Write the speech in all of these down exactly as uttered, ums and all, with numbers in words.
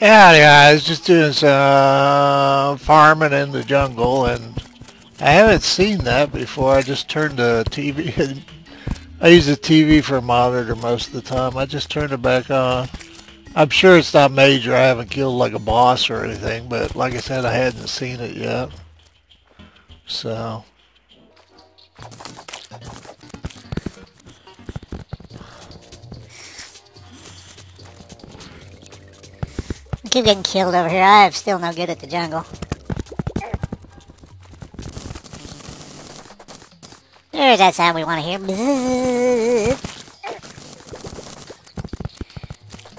Yeah, yeah, I was just doing some farming in the jungle, and I haven't seen that before. I just turned the T V, and I use the T V for a monitor most of the time. I just turned it back on. I'm sure it's not major. I haven't killed like a boss or anything, but like I said, I hadn't seen it yet. So... I keep getting killed over here. I am still no good at the jungle. There's that sound we want to hear.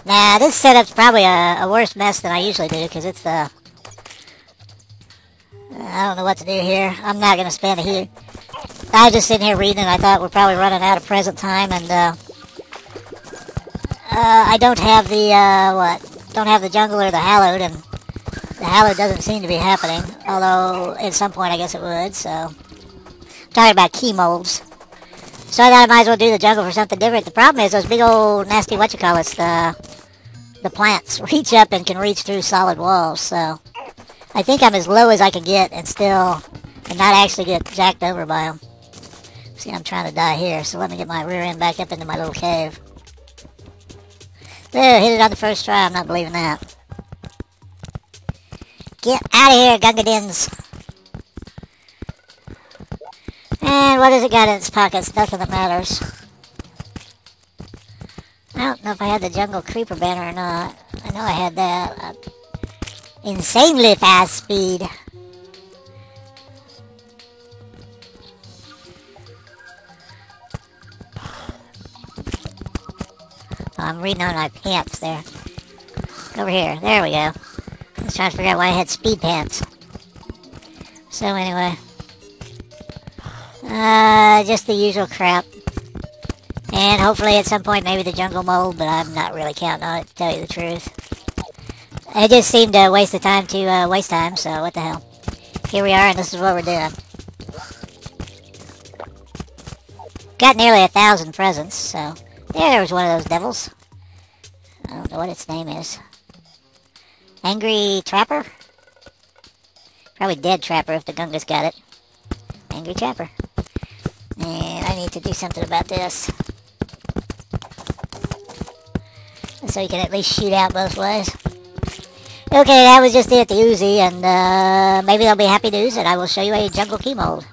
Nah, this setup's probably a, a worse mess than I usually do, because it's the... I don't know what to do here. I'm not going to spend a heat. I was just sitting here reading, and I thought we're probably running out of present time, and, uh... Uh, I don't have the, uh, what? Don't have the jungle or the hallowed, and the hallowed doesn't seem to be happening. Although, at some point, I guess it would, so... Talking about key molds. So I thought I might as well do the jungle for something different. The problem is those big old nasty whatchamacallits, the, the plants reach up and can reach through solid walls, so I think I'm as low as I can get and still and not actually get jacked over by them. See, I'm trying to die here, so let me get my rear end back up into my little cave. There, hit it on the first try, I'm not believing that. Get out of here, Gungadins! And what has it got in its pockets? Nothing that matters. I don't know if I had the jungle creeper banner or not. I know I had that. Uh, insanely fast speed. Oh, I'm reading on my pants there. Over here. There we go. I was trying to figure out why I had speed pants. So anyway... Uh, just the usual crap. And hopefully at some point maybe the jungle mold, but I'm not really counting on it, to tell you the truth. It just seemed to waste the time to, uh, waste time, so what the hell. Here we are, and this is what we're doing. Got nearly a thousand presents, so... There was one of those devils. I don't know what its name is. Angry Trapper? Probably Dead Trapper if the Gunga's got it. Angry Trapper. And I need to do something about this. So you can at least shoot out both ways. Okay, that was just it, the Uzi, and uh, maybe there'll be happy news, and I will show you a jungle key mold.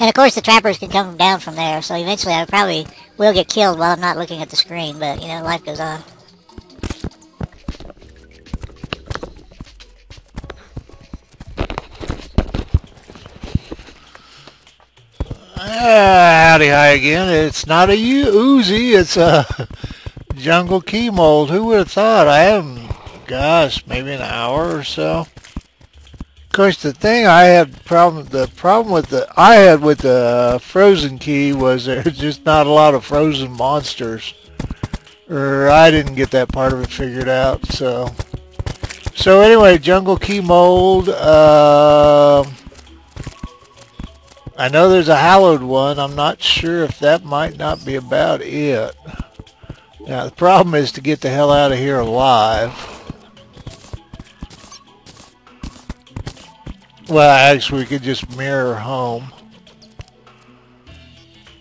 And of course the trappers can come down from there, so eventually I probably will get killed while I'm not looking at the screen, but you know, life goes on. Howdy, hi again. It's not a Uzi, it's a jungle key mold. Who would have thought? I haven't, gosh, maybe an hour or so. Of course, the thing I had problem the problem with the I had with the frozen key was there's just not a lot of frozen monsters, or I didn't get that part of it figured out. So, so anyway, jungle key mold. Uh, I know there's a hallowed one. I'm not sure if that might not be about it. Now, the problem is to get the hell out of here alive. Well, actually, we could just mirror home.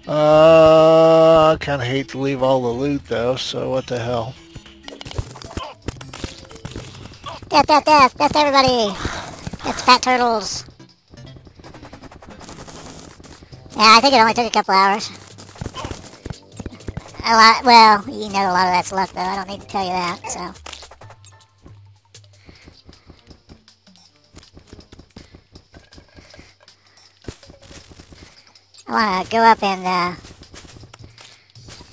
Uh, I kind of hate to leave all the loot, though, so what the hell. Death, death, death, death everybody. That's fat turtles. Yeah, I think it only took a couple hours. A lot, well, you know a lot of that's luck, though. I don't need to tell you that, so. I want to go up and, uh...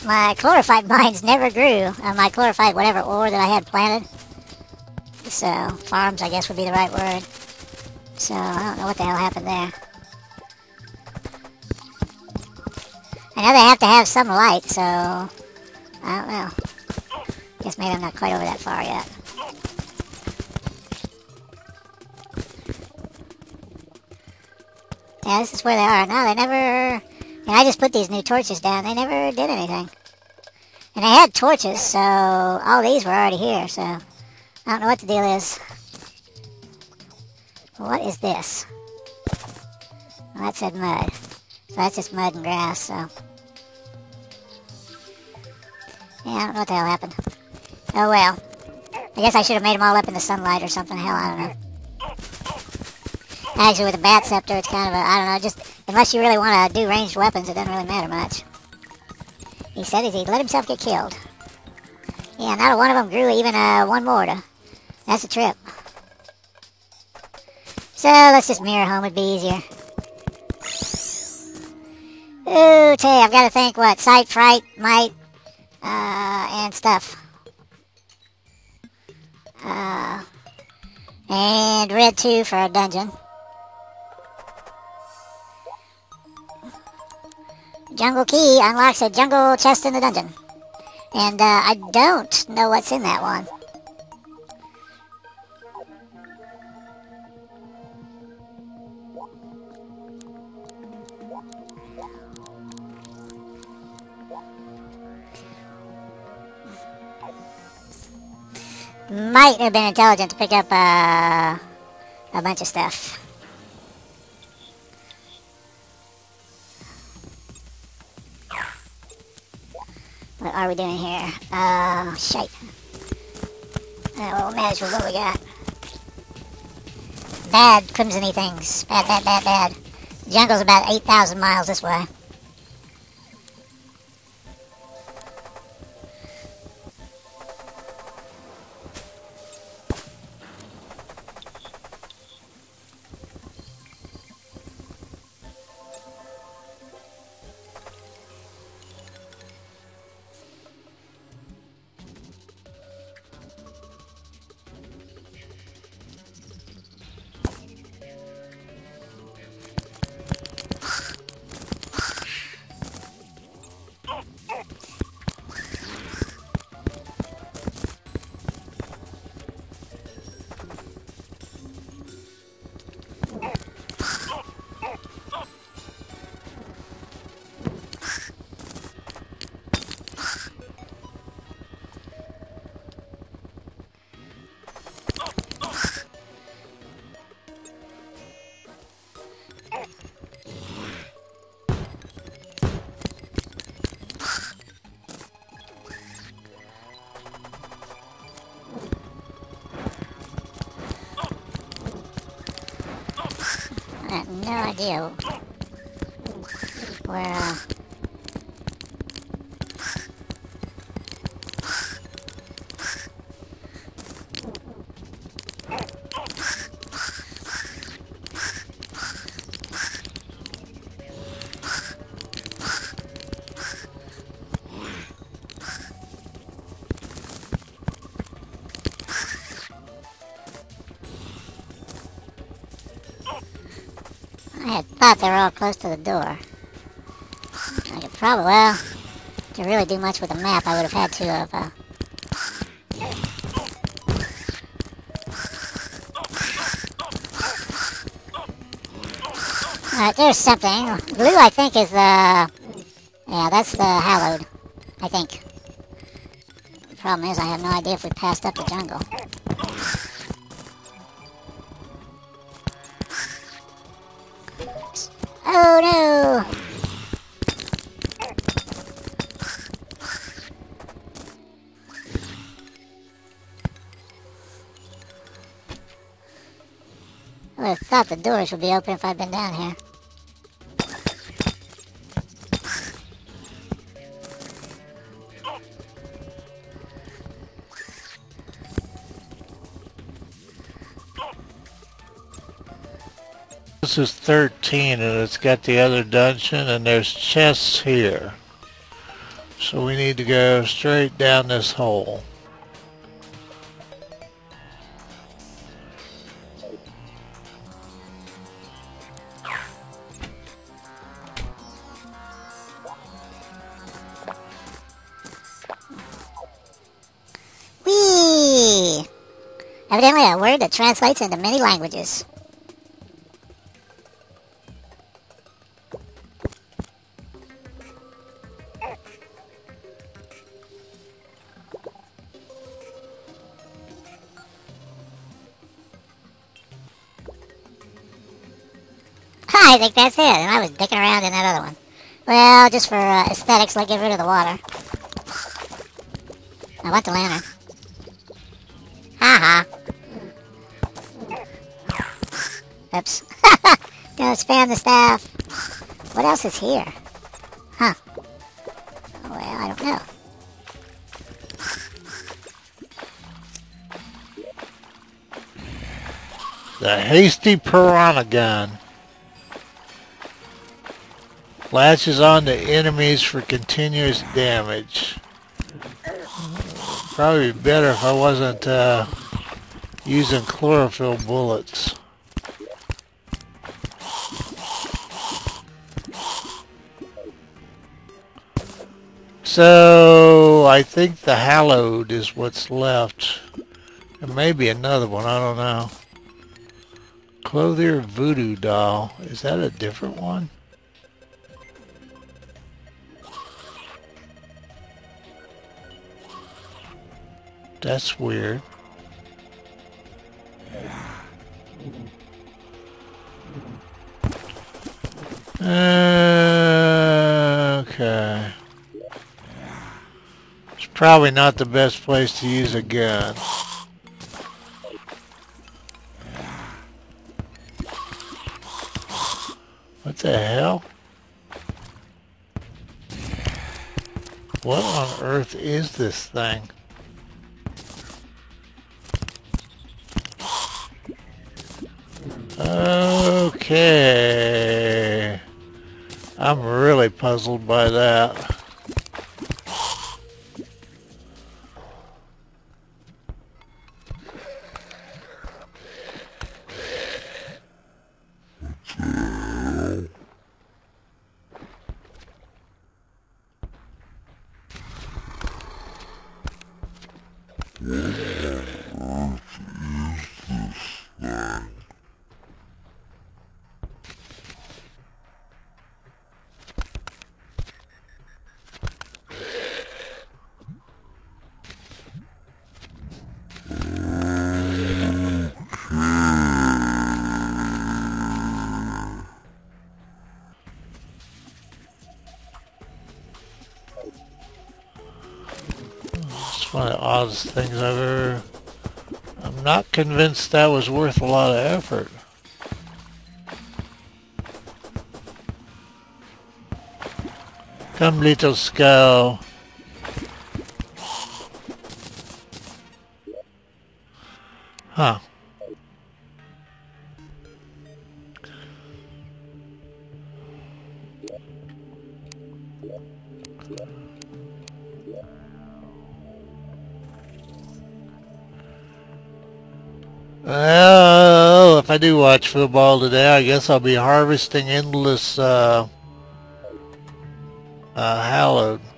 my chlorophyte vines never grew on my chlorophyte whatever ore that I had planted. So, farms, I guess, would be the right word. So, I don't know what the hell happened there. I know they have to have some light, so I don't know. Guess maybe I'm not quite over that far yet. Yeah, this is where they are. No, they never... And I just put these new torches down. They never did anything. And I had torches, so all these were already here, so I don't know what the deal is. What is this? Well, that said mud. So that's just mud and grass, so. Yeah, I don't know what the hell happened. Oh well. I guess I should have made them all up in the sunlight or something. Hell, I don't know. Actually, with a bat scepter, it's kind of a, I don't know, just, unless you really want to do ranged weapons, it doesn't really matter much. He said he let himself get killed. Yeah, not a one of them grew even uh, one more to. That's a trip. So, let's just mirror home, it'd be easier. Ooh, tell you, I've got to think what? Sight, fright, might, uh, and stuff. Uh, and red two for a dungeon. Jungle Key unlocks a jungle chest in the dungeon. And uh, I don't know what's in that one. Might have been intelligent to pick up uh, a bunch of stuff. What are we doing here? Uh, shite. Uh, we'll manage with what we got. Bad crimsony things. Bad, bad, bad, bad. The jungle's about eight thousand miles this way. No idea where, uh... I thought they were all close to the door. I could probably, well, to really do much with a map, I would have had to have, uh... Alright, there's something. Blue, I think, is the... Yeah, that's the hallowed, I think. The problem is, I have no idea if we passed up the jungle. Oh no! I would have thought the doors would be open if I'd been down here. This is thirteen, and it's got the other dungeon, and there's chests here. So we need to go straight down this hole. Whee! Evidently a word that translates into many languages. I think that's it. I was dicking around in that other one. Well, just for uh, aesthetics, let's get rid of the water. I want the lantern. Ha ha. Oops. Gonna spam the staff. What else is here? Huh. Well, I don't know. The Hasty Piranha Gun latches on to enemies for continuous damage. Probably better if I wasn't uh, using chlorophyll bullets. So I think the Hallowed is what's left. There may be another one, I don't know. Clothier Voodoo Doll. Is that a different one? That's weird. Uh, okay. It's probably not the best place to use a gun. What the hell? What on earth is this thing? Okay. I'm really puzzled by that. One of the oddest things I've ever... I'm not convinced that was worth a lot of effort. Come, little skull. Huh. Well, if I do watch football today, I guess I'll be harvesting endless uh, uh, hallowed.